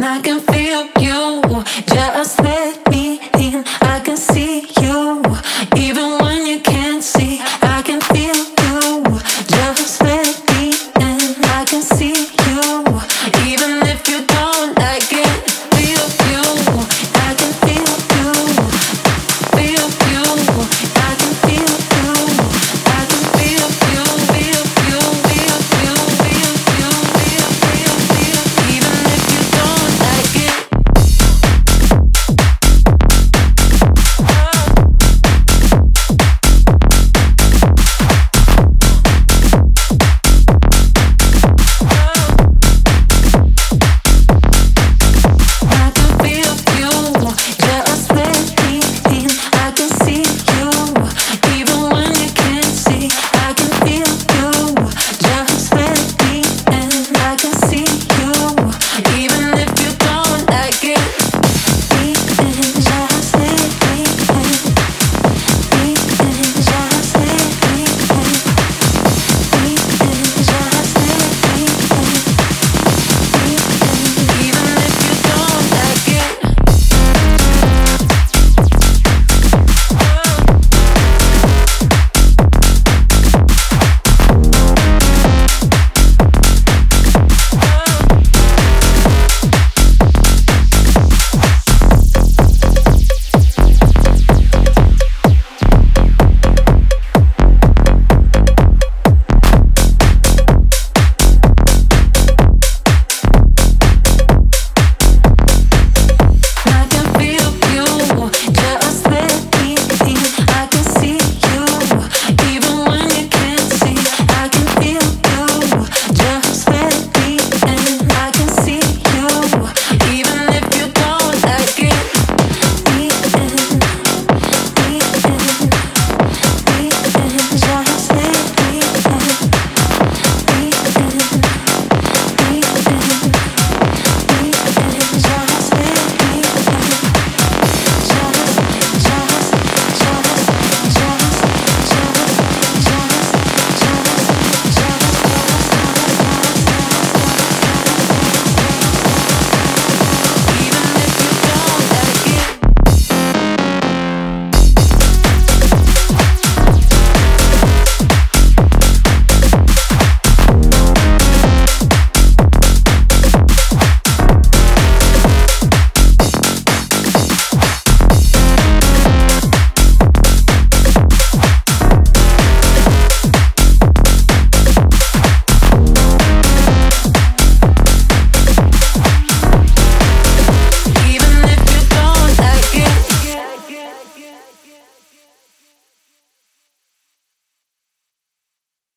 I can feel you, just let me in, I can see you.